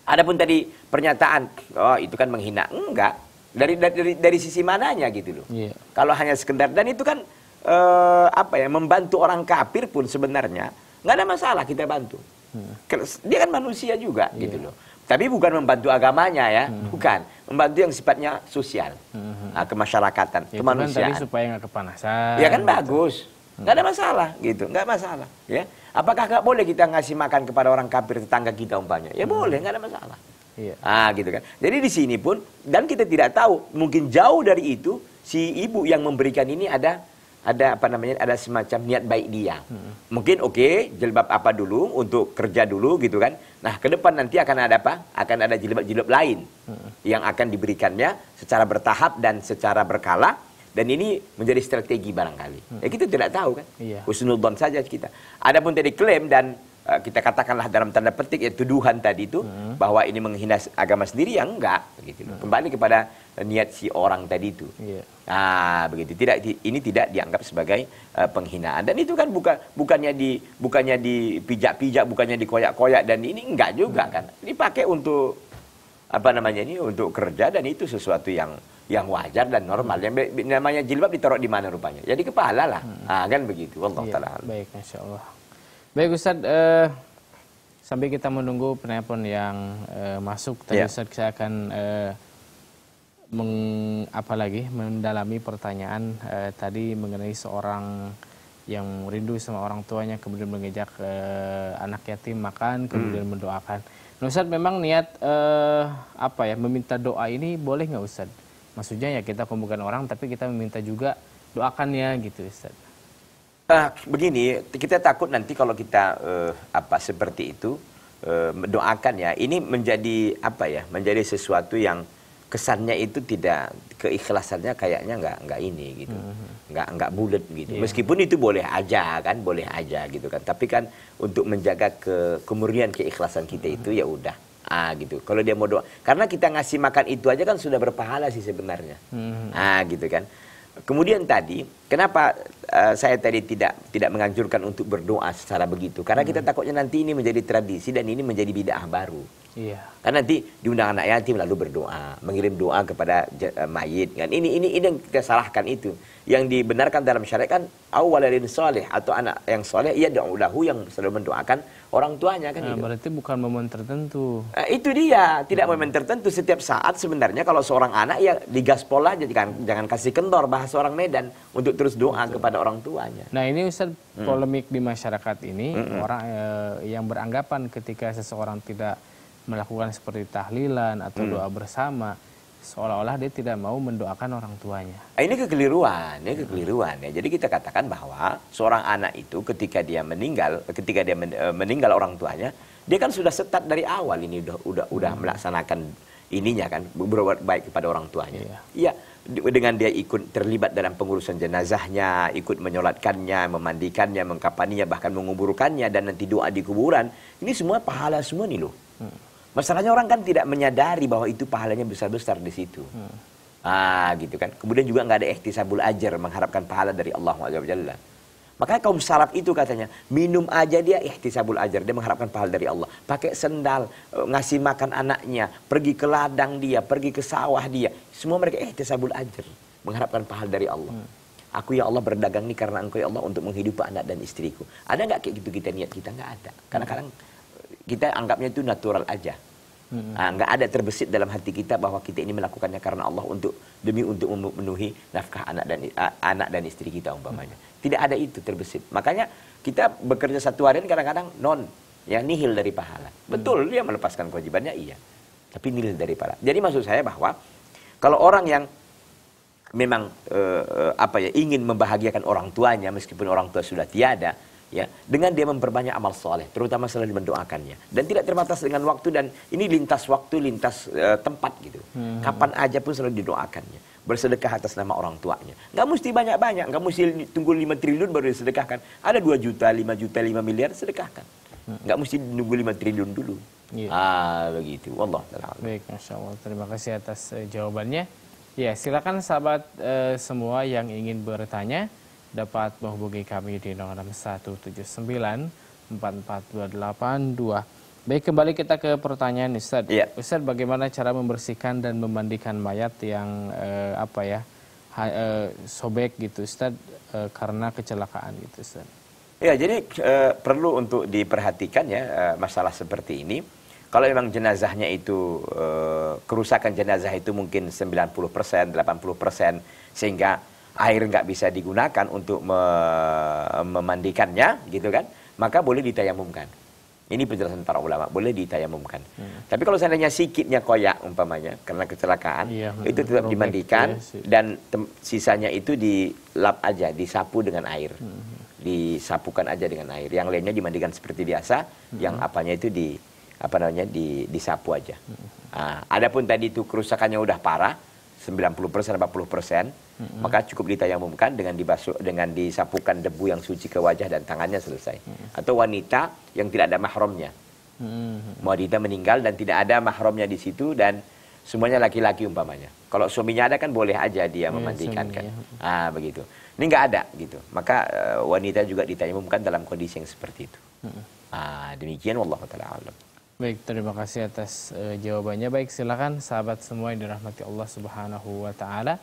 Adapun tadi pernyataan, oh itu kan menghina, enggak. Dari sisi mananya gitu loh. Kalau hanya sekedar, dan itu kan membantu orang kafir pun sebenarnya nggak ada masalah kita bantu. Dia kan manusia juga gitu loh. Tapi bukan membantu agamanya ya, bukan membantu yang sifatnya sosial, kemasyarakatan, ya, kemanusiaan. Tadi supaya nggak kepanasan. Ya kan gitu. Bagus, nggak ada masalah gitu, nggak masalah. Ya, apakah nggak boleh kita ngasih makan kepada orang kafir tetangga kita umpamanya? Ya boleh, nggak ada masalah. Gitu kan. Jadi di sini pun dan kita tidak tahu mungkin jauh dari itu si ibu yang memberikan ini ada semacam niat baik dia. Mungkin jilbab apa dulu untuk kerja dulu gitu kan. Nah, ke depan nanti akan ada apa? Akan ada jilbab-jilbab lain yang akan diberikannya secara bertahap dan secara berkala, dan ini menjadi strategi barangkali. Ya kita tidak tahu kan. Husnudzon saja kita. Adapun tadi klaim dan kita katakanlah dalam tanda petik ya tuduhan tadi itu bahwa ini menghina agama sendiri ya enggak gitu. Kembali kepada niat si orang tadi itu. Begitu. Ini tidak dianggap sebagai penghinaan, dan itu kan bukannya dipijak-pijak, bukannya dikoyak-koyak, dan ini enggak juga kan. Dipakai untuk untuk kerja, dan itu sesuatu yang yang wajar dan normal. Yang namanya jilbab ditaruh di mana rupanya? Jadi kepala lah, kan begitu. Wallahu taala. Baik, Masya Allah. Baik Ustaz, sambil kita menunggu penelpon yang masuk, tadi Ustaz saya akan mendalami pertanyaan tadi mengenai seorang yang rindu sama orang tuanya, kemudian mengejak anak yatim makan, kemudian mendoakan. Nah, Ustaz, memang niat meminta doa ini boleh nggak Ustaz? Maksudnya ya kita kumpulkan orang, tapi kita meminta juga doakannya gitu Ustaz. Begini, kita takut nanti kalau kita seperti itu mendoakan ya, ini menjadi menjadi sesuatu yang kesannya itu tidak, keikhlasannya kayaknya nggak ini gitu, nggak bulat gitu. Meskipun itu boleh aja kan, tapi kan untuk menjaga kemurnian keikhlasan kita itu ya udah gitu. Kalau dia mau doa, karena kita ngasih makan itu aja kan sudah berpahala sih sebenarnya, gitu kan. Kemudian tadi, kenapa saya tadi tidak menganjurkan untuk berdoa secara begitu? Karena kita takutnya nanti ini menjadi tradisi dan ini menjadi bid'ah baru. Iya. Karena nanti diundang anak yatim lalu berdoa, mengirim doa kepada mayit. Kan ini yang kita salahkan itu. Yang dibenarkan dalam syariat kan awwaladin soleh, atau anak yang soleh ia do'ulahu, yang selalu mendoakan orang tuanya kan. Nah, berarti bukan momen tertentu. Itu dia, tidak momen tertentu, setiap saat sebenarnya. Kalau seorang anak ya digaspol aja, jangan kasih kendor bahasa orang Medan untuk terus doa kepada orang tuanya. Nah, ini Ustaz polemik di masyarakat ini, orang yang beranggapan ketika seseorang tidak melakukan seperti tahlilan atau doa bersama, seolah-olah dia tidak mau mendoakan orang tuanya. Ini kekeliruan, ya. Jadi kita katakan bahwa seorang anak itu ketika dia meninggal, orang tuanya, dia kan sudah start dari awal ini udah melaksanakan ininya kan, berbuat baik kepada orang tuanya. Iya. Dengan dia ikut terlibat dalam pengurusan jenazahnya, ikut menyolatkannya, memandikannya, mengkapaninya, bahkan menguburkannya, dan nanti doa di kuburan, ini semua pahala semua nih loh. Masalahnya orang kan tidak menyadari bahwa itu pahalanya besar-besar di situ. Gitu kan. Kemudian juga nggak ada ihtisabul ajr, mengharapkan pahala dari Allah Subhanahu. Makanya kaum salaf itu katanya, minum aja dia ihtisabul ajr, dia mengharapkan pahala dari Allah. Pakai sendal, ngasih makan anaknya, pergi ke ladang dia, pergi ke sawah dia, semua mereka ihtisabul ajr, mengharapkan pahala dari Allah. Aku ya Allah berdagang nih karena Engkau ya Allah untuk menghidupi anak dan istriku. Ada nggak kayak gitu kita niat kita? Nggak ada. Karena kadang kita anggapnya itu natural aja. Nggak ada terbesit dalam hati kita bahwa kita ini melakukannya karena Allah untuk memenuhi nafkah anak dan istri kita umpamanya. Tidak ada itu terbesit. Makanya kita bekerja satu hari kadang-kadang nihil dari pahala. Betul, dia melepaskan kewajibannya iya, tapi nihil dari pahala. Jadi maksud saya bahwa kalau orang yang memang ingin membahagiakan orang tuanya meskipun orang tua sudah tiada, ya, dengan dia memperbanyak amal soleh, terutama selalu mendoakannya, dan tidak terbatas dengan waktu, dan ini lintas waktu, lintas tempat gitu. Kapan aja pun selalu didoakannya, bersedekah atas nama orang tuanya. Nggak mesti banyak-banyak, nggak mesti tunggu 5 triliun baru disedekahkan. Ada 2 juta, 5 juta, 5 miliar sedekahkan. Nggak mesti nunggu 5 triliun dulu. Begitu. Wallah. Baik, Masya Allah. Terima kasih atas jawabannya. Ya, silakan sahabat semua yang ingin bertanya dapat menghubungi kami di 0617944282. Baik, kembali kita ke pertanyaan Ustaz. Ustaz, bagaimana cara membersihkan dan memandikan mayat yang sobek gitu Ustaz, karena kecelakaan gitu Ustaz? Ya, jadi perlu untuk diperhatikan ya masalah seperti ini. Kalau memang jenazahnya itu kerusakan jenazah itu mungkin 90%, 80%, sehingga air nggak bisa digunakan untuk memandikannya gitu kan, maka boleh ditayamumkan. Ini penjelasan para ulama, boleh ditayamumkan. Tapi kalau seandainya sikitnya koyak umpamanya karena kecelakaan, itu tetap dimandikan, dan sisanya itu dilap aja, disapu dengan air, disapukan aja dengan air. Yang lainnya dimandikan seperti biasa, yang apanya itu disapu aja. Adapun tadi itu kerusakannya udah parah 90%, 40%, maka cukup ditayamumkan dengan dibasuh, dengan disapukan debu yang suci ke wajah dan tangannya, selesai. Atau wanita yang tidak ada mahramnya, wanita meninggal dan tidak ada mahramnya di situ dan semuanya laki-laki umpamanya. Kalau suaminya ada kan boleh aja dia memandikan kan. Begitu. Ini nggak ada gitu, maka wanita juga ditayamumkan dalam kondisi yang seperti itu. Demikian, wallahu taala alam. Baik, terima kasih atas jawabannya. Baik, silakan sahabat semua yang dirahmati Allah Subhanahu wa taala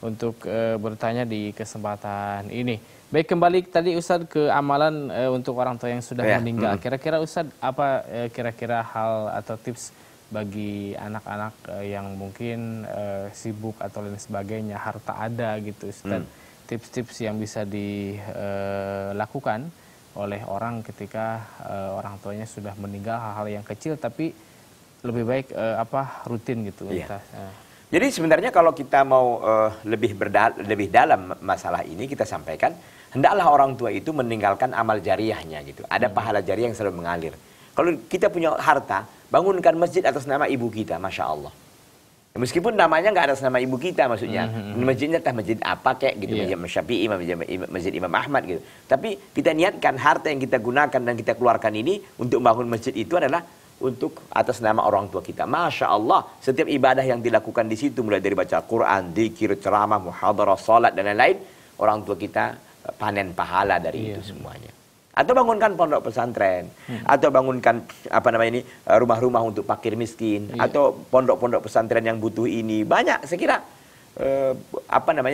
untuk bertanya di kesempatan ini. Baik, kembali tadi Ustaz ke amalan untuk orang tua yang sudah meninggal. Kira-kira Ustaz apa kira-kira hal atau tips bagi anak-anak yang mungkin sibuk atau lain sebagainya, harta ada gitu Ustaz. Tips-tips yang bisa dilakukan oleh orang ketika orang tuanya sudah meninggal, hal-hal yang kecil tapi lebih baik rutin gitu. Iya. Jadi sebenarnya kalau kita mau lebih dalam masalah ini, kita sampaikan hendaklah orang tua itu meninggalkan amal jariahnya gitu. Ada pahala jariah yang selalu mengalir. Kalau kita punya harta, bangunkan masjid atas nama ibu kita, Masya Allah. Meskipun namanya nggak ada nama ibu kita, maksudnya masjidnya entah masjid apa kayak gitu, masjid Syafi'i, masjid Imam Ahmad gitu. Tapi kita niatkan harta yang kita gunakan dan kita keluarkan ini untuk bangun masjid itu adalah untuk atas nama orang tua kita. Masya Allah, setiap ibadah yang dilakukan di situ, mulai dari baca Quran, dzikir, ceramah, muhadharah, salat dan lain-lain, orang tua kita panen pahala dari itu semuanya. Atau bangunkan pondok pesantren, atau bangunkan rumah-rumah untuk fakir miskin, atau pondok-pondok pesantren yang butuh ini. Banyak, saya kira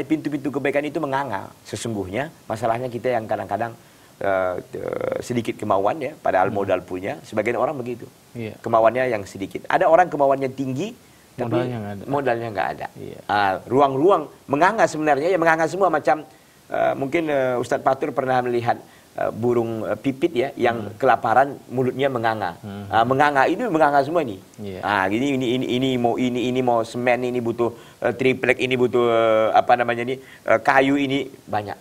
pintu-pintu kebaikan itu menganga. Sesungguhnya masalahnya kita yang kadang-kadang sedikit kemauan ya, padahal modal punya. Sebagian orang begitu, kemauannya yang sedikit. Ada orang kemauannya tinggi, tapi modalnya nggak ada. Ruang-ruang menganga sebenarnya, ya menganga semua macam. Mungkin Ustadz Fatur pernah melihat burung pipit ya yang kelaparan, mulutnya menganga. Menganga ini menganga semua nih. Ini mau semen, ini butuh triplek, ini butuh kayu, ini banyak.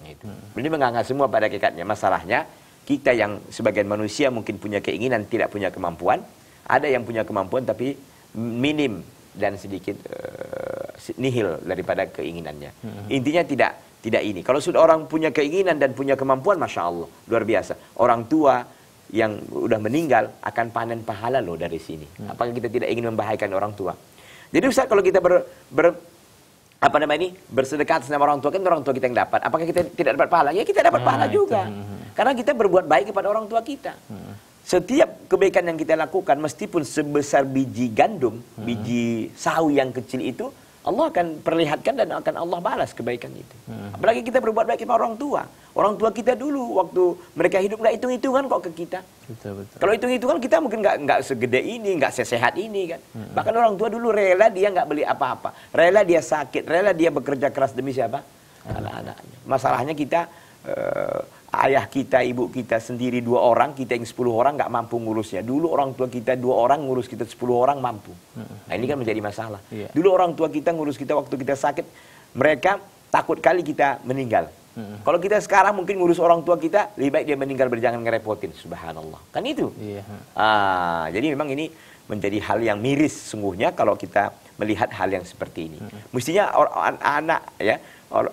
Gitu. Ini menganga semua pada kekatnya. Masalahnya kita yang sebagian manusia mungkin punya keinginan, tidak punya kemampuan. Ada yang punya kemampuan tapi minim dan sedikit nihil daripada keinginannya. Intinya tidak ini. Kalau sudah orang punya keinginan dan punya kemampuan, Masya Allah, luar biasa. Orang tua yang udah meninggal akan panen pahala loh dari sini. Apakah kita tidak ingin membahayakan orang tua? Jadi Ustaz, kalau kita bersedekah sama orang tua, kan orang tua kita yang dapat. Apakah kita tidak dapat pahala? Ya kita dapat pahala juga. Karena kita berbuat baik kepada orang tua kita. Setiap kebaikan yang kita lakukan, meskipun sebesar biji gandum, biji sahu yang kecil itu, Allah akan perlihatkan dan akan Allah balas kebaikan itu. Apalagi kita berbuat baik kepada orang tua. Orang tua kita dulu waktu mereka hidup nggak hitung-hitungan kok ke kita. Betul, betul. Kalau hitung-hitungan kita mungkin nggak segede ini, nggak sesehat ini kan. Bahkan orang tua dulu rela dia nggak beli apa-apa, rela dia sakit, rela dia bekerja keras demi siapa? Anak-anaknya. Masalahnya kita ayah kita, ibu kita sendiri 2 orang, kita yang 10 orang nggak mampu ngurusnya. Dulu orang tua kita 2 orang ngurus kita 10 orang mampu. Nah ini kan menjadi masalah. Dulu orang tua kita ngurus kita waktu kita sakit, mereka takut kali kita meninggal. Kalau kita sekarang mungkin ngurus orang tua kita, lebih baik dia meninggal berjangan ngerepotin. Subhanallah, kan itu. Jadi memang ini menjadi hal yang miris sungguhnya kalau kita melihat hal yang seperti ini. Mestinya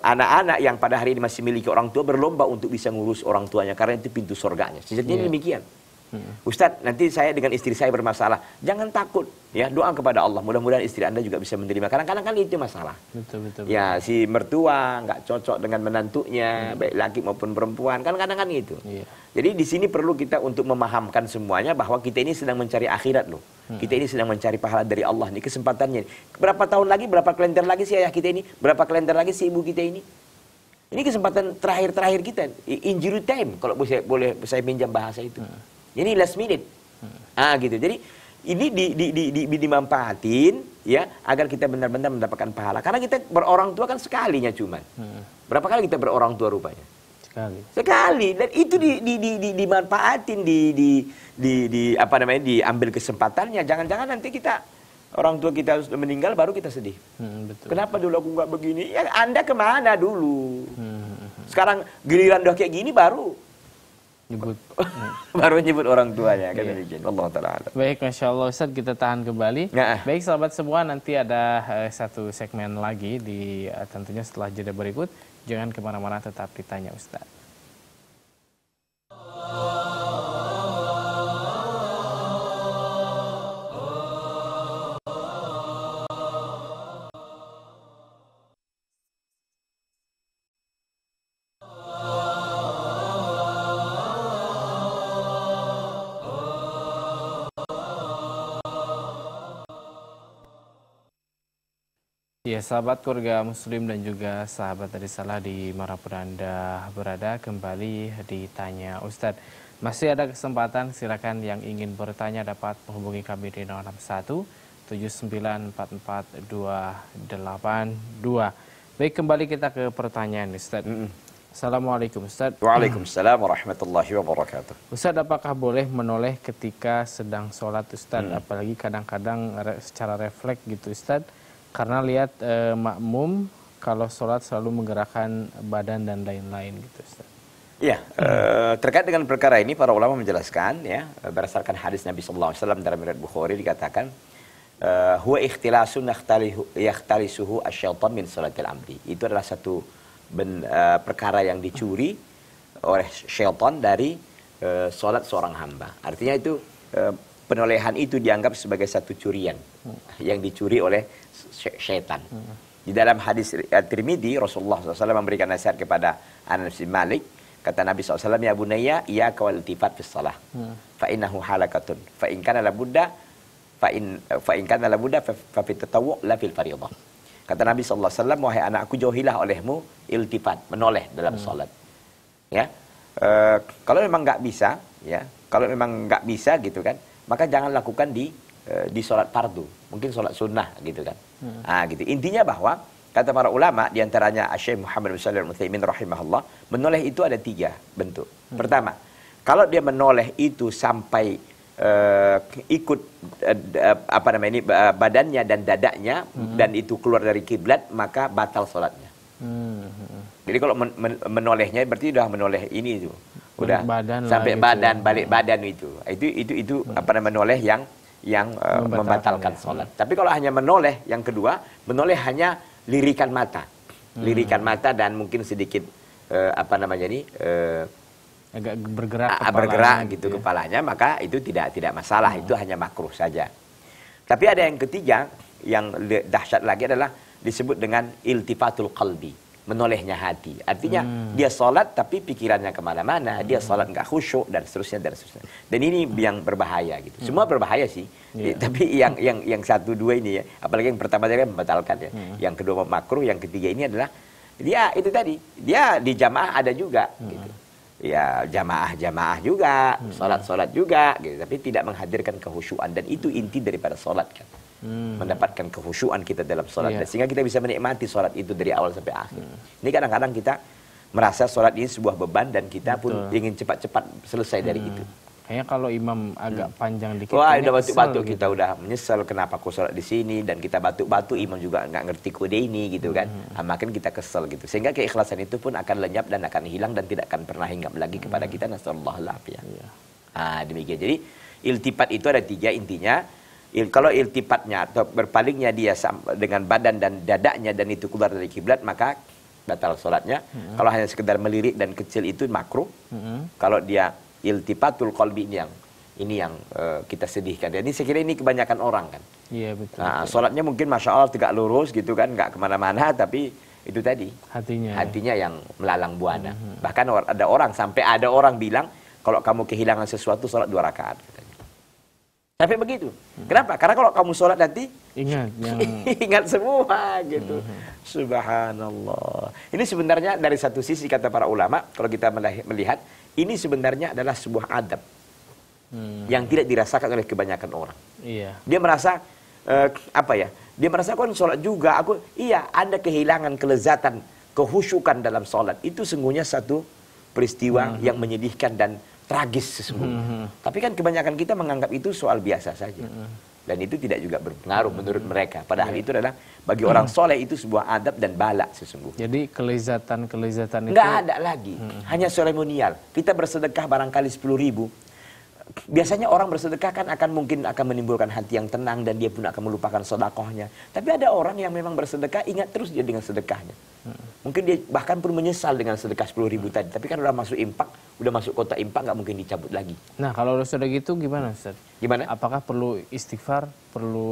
anak-anak yang pada hari ini masih miliki orang tua berlomba untuk bisa ngurus orang tuanya, karena itu pintu surganya. Sejatinya demikian. Ustadz, nanti saya dengan istri saya bermasalah, jangan takut ya, doa kepada Allah, mudah-mudahan istri Anda juga bisa menerima. Kadang-kadang kan itu masalah. Betul. Ya, si mertua nggak cocok dengan menantunya, baik laki maupun perempuan, kadang-kadang kan gitu. Jadi di sini perlu kita untuk memahamkan semuanya bahwa kita ini sedang mencari akhirat loh. Kita ini sedang mencari pahala dari Allah nih, kesempatannya. Berapa tahun lagi, berapa kalender lagi si ayah kita ini, berapa kalender lagi si ibu kita ini. Ini kesempatan terakhir-terakhir kita, injury time kalau boleh saya pinjam bahasa itu. Ini last minute, gitu. Jadi ini dimanfaatin ya agar kita benar-benar mendapatkan pahala. Karena kita berorang tua kan sekalinya cuman. Berapa kali kita berorang tua rupanya? Sekali. Dan itu dimanfaatin, diambil kesempatannya. Jangan-jangan nanti kita orang tua kita meninggal baru kita sedih. Betul. Kenapa dulu aku nggak begini? Ya Anda kemana dulu? Sekarang giliran udah kayak gini baru nyebut orang tuanya kan. Allah Ta'ala. Baik, Masya Allah Ustaz, kita tahan kembali. Baik sahabat semua, nanti ada satu segmen lagi di tentunya setelah jeda berikut. Jangan kemana-mana, tetap ditanya Ustaz. Ya, sahabat keluarga muslim dan juga sahabat dari Salah di manapun Anda berada, kembali ditanya Ustadz. Masih ada kesempatan, silakan yang ingin bertanya dapat menghubungi kami di 061 7944 282. Baik, kembali kita ke pertanyaan Ustadz. Assalamualaikum Ustadz. Waalaikumsalam warahmatullahi wabarakatuh. Ustadz, apakah boleh menoleh ketika sedang sholat Ustadz? Apalagi kadang-kadang secara refleks gitu Ustadz, karena lihat makmum kalau sholat selalu menggerakkan badan dan lain-lain gitu Ustaz. Ya, terkait dengan perkara ini para ulama menjelaskan ya, berdasarkan hadis Nabi SAW dalam riwayat Bukhari dikatakan huwa ikhtilasun yaktalisuhu asy-syaitan min salatil amri. Itu adalah satu perkara yang dicuri oleh syaitan dari sholat seorang hamba. Artinya itu penolehan itu dianggap sebagai satu curian yang dicuri oleh syaitan. Di dalam hadis Tirmidzi, Rasulullah SAW memberikan nasihat kepada Anas bin Malik. Kata Nabi SAW, ya bunayya, ya kawal tifat fis salah. Fa innahu halakatun. Fa in kana la budda, fa fi tatawwu' la fil fardhah. Kata Nabi SAW, wahai anakku, jauhilah olehmu iltifat, menoleh dalam salat. Ya. Kalau memang enggak bisa, ya. Kalau memang enggak bisa gitu kan, maka jangan lakukan di sholat fardu, mungkin sholat sunnah gitu kan. Nah, gitu. Intinya bahwa kata para ulama diantaranya Asy-Syaikh Muhammad Shalih al-Utsaimin rahimahullah, menoleh itu ada tiga bentuk. Pertama, kalau dia menoleh itu sampai ikut badannya dan dadanya dan itu keluar dari kiblat, maka batal sholatnya. Jadi kalau menolehnya berarti sudah menoleh ini itu. Udah badan sampai badan itu. Balik badan itu menoleh yang membatalkan sholat. Tapi kalau hanya menoleh, yang kedua, menoleh hanya lirikan mata. Lirikan mata dan mungkin sedikit agak bergerak gitu ya, kepalanya, maka itu tidak masalah, itu hanya makruh saja. Tapi ada yang ketiga yang dahsyat lagi adalah disebut dengan iltifatul qalbi, menolehnya hati. Artinya dia sholat tapi pikirannya kemana-mana, dia sholat nggak khusyuk dan seterusnya Dan ini yang berbahaya gitu. Semua berbahaya sih. Yeah. Tapi yang satu dua ini ya, apalagi yang pertama tadi membatalkan ya. Yang kedua makruh, yang ketiga ini adalah dia itu tadi, dia di jamaah ada juga gitu. Ya, jamaah juga, sholat juga gitu, tapi tidak menghadirkan kehusyuan, dan itu inti daripada sholat kan. Mendapatkan kehusyuan kita dalam sholat, yeah, sehingga kita bisa menikmati sholat itu dari awal sampai akhir. Ini kadang-kadang kita merasa sholat ini sebuah beban dan kita pun ingin cepat-cepat selesai dari itu. Kayaknya kalau imam agak panjang dikit, wah udah batuk-batuk gitu. Kita udah menyesal kenapa aku sholat di sini, dan kita batuk-batuk, imam juga nggak ngerti kode ini gitu kan. Makin kita kesel gitu, sehingga keikhlasan itu pun akan lenyap dan akan hilang dan tidak akan pernah hinggap lagi kepada kita. Nasallahu alaihi wasallam. Demikian. Jadi iltifat itu ada tiga intinya. Kalau iltifatnya atau berpalingnya dia dengan badan dan dadanya dan itu keluar dari kiblat, maka batal sholatnya. Kalau hanya sekedar melirik dan kecil itu makruh. Kalau dia iltifatul qalbi ini yang kita sedihkan. Jadi saya kira ini kebanyakan orang kan. Iya, betul. Nah, sholatnya mungkin masya Allah tegak lurus gitu kan, nggak kemana-mana, tapi itu tadi hatinya yang melalang buana. Bahkan ada orang bilang kalau kamu kehilangan sesuatu sholat 2 rakaat. Tapi begitu. Kenapa? Karena kalau kamu sholat nanti ingat semua gitu. Subhanallah. Ini sebenarnya dari satu sisi kata para ulama, kalau kita melihat ini sebenarnya adalah sebuah adab yang tidak dirasakan oleh kebanyakan orang. Iya. Dia merasa dia merasa kan sholat juga. Anda kehilangan kelezatan, kehusyukan dalam sholat. Itu sungguhnya satu peristiwa yang menyedihkan dan tragis sesungguhnya. Tapi kan kebanyakan kita menganggap itu soal biasa saja. Dan itu tidak juga berpengaruh menurut mereka. Padahal itu adalah bagi orang soleh itu sebuah adab dan balak sesungguhnya. Jadi kelezatan itu nggak ada lagi. Hanya seremonial. Kita bersedekah barangkali 10.000. Biasanya orang bersedekah kan mungkin akan menimbulkan hati yang tenang dan dia pun akan melupakan sedekahnya. Tapi ada orang yang memang bersedekah ingat terus dia dengan sedekahnya. Mungkin dia bahkan pun menyesal dengan sedekah 10.000 tadi. Tapi kan udah masuk kotak impak, nggak mungkin dicabut lagi. Nah, kalau sudah gitu gimana Ustaz? Gimana? Apakah perlu istighfar?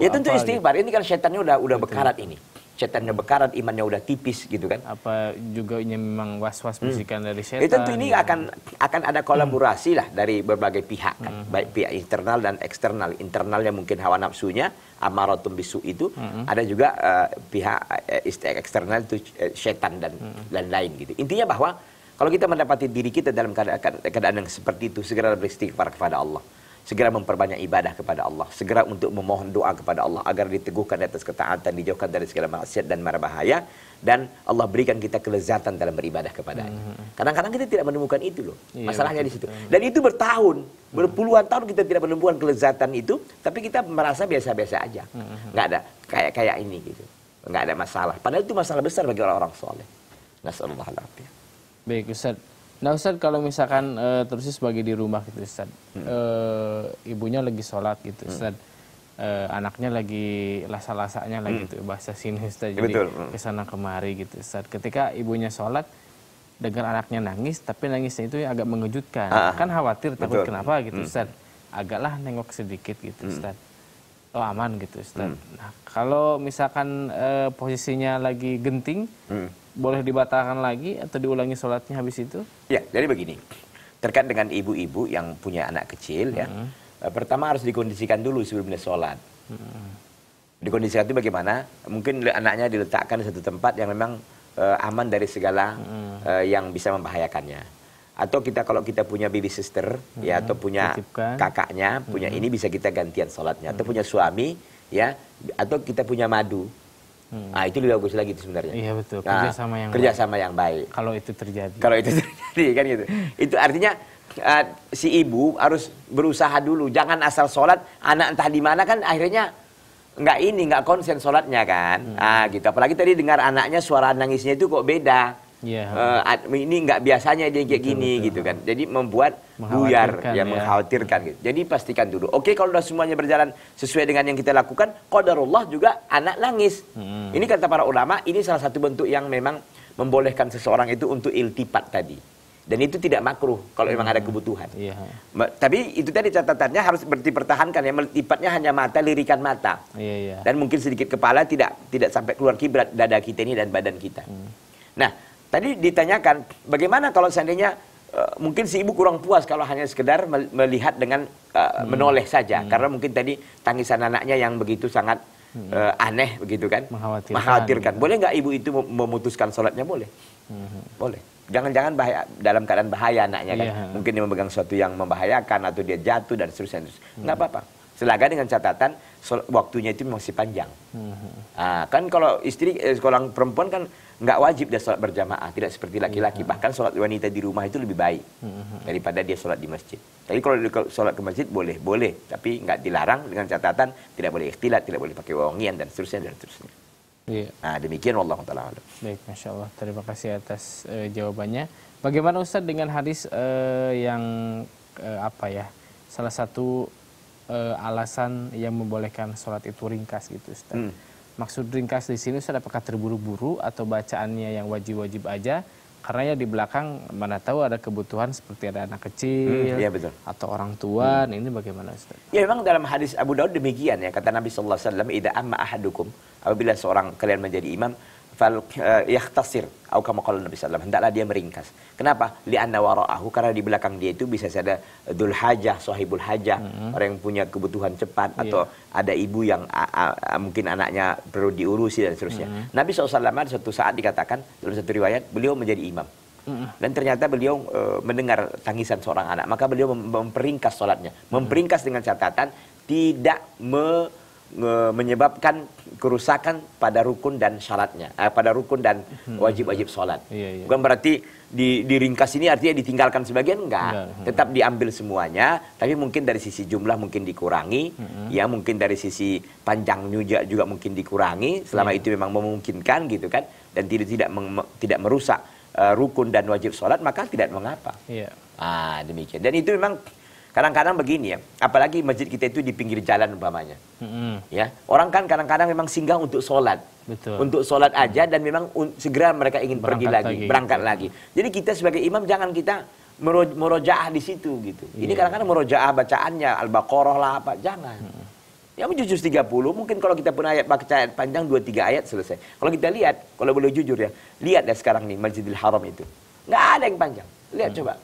Ya tentu istighfar. Gitu? Ini kan setannya udah berkarat ini. setannya berkarat, imannya udah tipis gitu kan. Apa juga ini memang was-was bisikan dari setan. Ya, tentu ini akan ada kolaborasi lah dari berbagai pihak kan. Baik pihak internal dan eksternal. Internalnya mungkin hawa nafsunya, amaratun bisu itu. Ada juga pihak eksternal itu setan dan lain-lain gitu. Intinya bahwa kalau kita mendapati diri kita dalam keadaan yang seperti itu, segera beristighfar kepada Allah. Segera memperbanyak ibadah kepada Allah. Segera untuk memohon doa kepada Allah agar diteguhkan di atas ketaatan, dijauhkan dari segala maksiat dan mara bahaya. Dan Allah berikan kita kelezatan dalam beribadah kepadanya. Kadang-kadang kita tidak menemukan itu loh. Masalahnya di situ. Dan itu bertahun, berpuluhan tahun kita tidak menemukan kelezatan itu. Tapi kita merasa biasa-biasa aja. Nggak ada kayak ini gitu. Nggak ada masalah. Padahal itu masalah besar bagi orang-orang soleh. Nasallallahu alaihi wasallam. Baik Ustaz. Nah Ustaz, kalau misalkan terusnya sebagai di rumah gitu Ustaz, ibunya lagi sholat gitu Ustaz, anaknya lagi lasa-lasanya lagi gitu, bahasa sini Ustaz, jadi kesana kemari gitu Ustaz. Ketika ibunya sholat, dengar anaknya nangis, tapi nangisnya itu agak mengejutkan, kan khawatir, takut kenapa gitu Ustaz. Agaklah nengok sedikit gitu Ustaz, oh aman gitu Ustaz. Nah kalau misalkan posisinya lagi genting, boleh dibatalkan lagi atau diulangi sholatnya habis itu? Ya, jadi begini. Terkait dengan ibu-ibu yang punya anak kecil, ya. Pertama harus dikondisikan dulu sebelumnya sholat. Dikondisikan itu bagaimana? Mungkin anaknya diletakkan di satu tempat yang memang aman dari segala yang bisa membahayakannya. Atau kita kalau kita punya baby sister, ya, atau punya kakaknya, punya ini bisa kita gantian sholatnya. Atau punya suami, ya, atau kita punya madu. Nah itu lebih bagus lagi itu sebenarnya. Iya betul, kerjasama yang baik. Kalau itu terjadi. Kalau itu terjadi kan gitu. Itu artinya si ibu harus berusaha dulu, jangan asal sholat, anak entah di mana kan akhirnya nggak konsen sholatnya kan. Ah gitu. Apalagi tadi dengar anaknya suara nangisnya itu kok beda. Ini nggak biasanya dia kayak gini gitu kan. Jadi membuat buyar, ya, mengkhawatirkan gitu. Jadi pastikan dulu. Oke, kalau sudah semuanya berjalan sesuai dengan yang kita lakukan, qadarullah juga anak nangis. Ini kata para ulama, ini salah satu bentuk yang memang membolehkan seseorang itu untuk iltifat tadi. Dan itu tidak makruh kalau memang ada kebutuhan. Tapi itu tadi catatannya harus dipertahankan ya, iltifatnya hanya mata, lirikan mata. Dan mungkin sedikit kepala, tidak sampai keluar kiblat dada kita ini dan badan kita. Nah, tadi ditanyakan bagaimana kalau seandainya mungkin si ibu kurang puas kalau hanya sekedar melihat dengan menoleh saja, karena mungkin tadi tangisan anaknya yang begitu sangat aneh begitu kan, mengkhawatirkan. Boleh nggak ibu itu memutuskan sholatnya? Boleh, boleh. Jangan-jangan bahaya, dalam keadaan bahaya anaknya kan, mungkin dia memegang sesuatu yang membahayakan atau dia jatuh dan seterusnya. Nggak apa-apa. Selagi dengan catatan waktunya itu masih panjang. Kan kalau istri, kalau perempuan kan nggak wajib dia sholat berjamaah, tidak seperti laki-laki. Bahkan sholat wanita di rumah itu lebih baik daripada dia sholat di masjid. Tapi kalau sholat ke masjid boleh, tapi nggak dilarang dengan catatan tidak boleh ikhtilat, tidak boleh pakai wewangian dan seterusnya dan seterusnya. Nah demikian, wallahu ta'ala a'lam. Baik, masya Allah, terima kasih atas jawabannya. Bagaimana Ustaz dengan hadis yang apa ya, salah satu alasan yang membolehkan sholat itu ringkas gitu Ustaz. Maksud ringkas di sini Ustaz, apakah terburu-buru atau bacaannya yang wajib-wajib aja? Karena ya di belakang mana tahu ada kebutuhan seperti ada anak kecil, atau orang tua. Ini bagaimana Ustaz? Ya memang dalam hadis Abu Daud demikian ya, kata Nabi sallallahu alaihi wasallam, "Idza amma ahadukum", apabila seorang kalian menjadi imam, fal yahtasir, atau kama qala Nabi sallallahu alaihi wasallam, hendaklah dia meringkas. Kenapa? Li'anna wara'ahu, karena di belakang dia itu bisa ada dzul hajah, sahibul hajah, orang yang punya kebutuhan cepat, atau ada ibu yang mungkin anaknya perlu diurusi dan seterusnya. Nabi SAW suatu saat dikatakan dalam satu riwayat beliau menjadi imam. Dan ternyata beliau mendengar tangisan seorang anak, maka beliau memperingkas sholatnya. Memperingkas dengan catatan tidak menyebabkan kerusakan pada rukun dan syaratnya, pada rukun dan wajib-wajib sholat. Bukan berarti diringkas ini artinya ditinggalkan sebagian, enggak. Tetap diambil semuanya, tapi mungkin dari sisi jumlah mungkin dikurangi, ya mungkin dari sisi panjang juga mungkin dikurangi, selama itu memang memungkinkan gitu kan, dan tidak merusak rukun dan wajib sholat, maka tidak mengapa. Demikian. Dan itu memang kadang-kadang begini ya, apalagi masjid kita itu di pinggir jalan umpamanya. Ya, orang kan kadang-kadang memang singgah untuk sholat. Untuk sholat aja, dan memang segera mereka ingin berangkat lagi. Jadi kita sebagai imam jangan kita merojaah di situ gitu. Ini kadang-kadang merojaah bacaannya Al-Baqarah lah apa, jangan. Ya jujur 30, mungkin kalau kita pun ayat baca ayat panjang 2-3 ayat selesai. Kalau kita lihat, kalau boleh jujur ya, lihat ya sekarang nih Masjidil Haram itu. Nggak ada yang panjang. Lihat coba.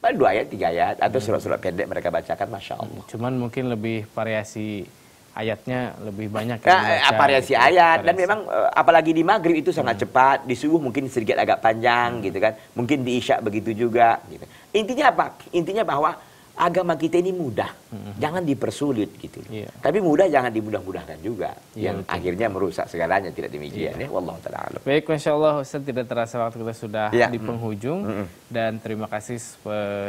Paling 2 ayat, 3 ayat atau surat-surat pendek mereka bacakan, Masya Allah. Cuman mungkin lebih variasi ayatnya lebih banyak yang dibaca, variasi gitu, ayat variasi. Dan memang apalagi di maghrib itu sangat cepat, di subuh mungkin sedikit agak panjang gitu kan, mungkin di isya begitu juga gitu. Intinya apa? Intinya bahwa agama kita ini mudah, jangan dipersulit gitu. Yeah. Tapi mudah jangan dimudah-mudahkan juga, yeah, yang betul, akhirnya merusak segalanya, tidak demikian ya. Wallahu ta'ala a'lam. Baik, Masya Allah Ustaz, tidak terasa waktu kita sudah di penghujung. Dan terima kasih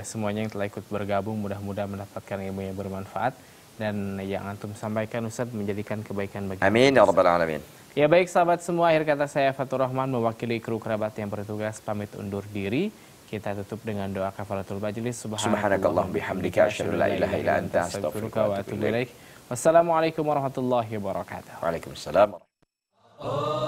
semuanya yang telah ikut bergabung, mudah-mudahan mendapatkan ilmu yang bermanfaat. Dan yang antum sampaikan Ustadz menjadikan kebaikan bagi kita. Amin ya rabbal alamin. Ya baik sahabat semua, akhir kata saya Fatur Rahman mewakili kru kerabat yang bertugas pamit undur diri. Kita tutup dengan doa kafaratul majlis. Subhanakallahumma bihamdika asyhadu an la ilaha illa anta astaghfiruka wa atubu ilaik. Wassalamualaikum warahmatullahi wabarakatuh. Waalaikumsalam.